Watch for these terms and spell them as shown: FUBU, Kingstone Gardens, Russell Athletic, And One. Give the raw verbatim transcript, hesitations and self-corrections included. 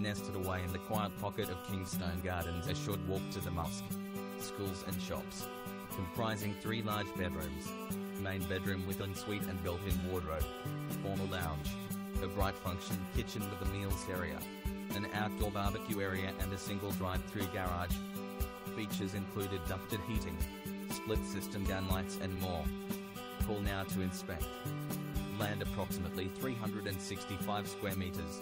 nested away in the quiet pocket of Kingstone Gardens, a short walk to the mosque, schools and shops, comprising three large bedrooms, main bedroom with ensuite and built-in wardrobe, formal lounge, a bright function kitchen with a meals area, an outdoor barbecue area and a single drive-through garage. Features included ducted heating, split system downlights and more. Call now to inspect. Land approximately three hundred sixty-five square meters.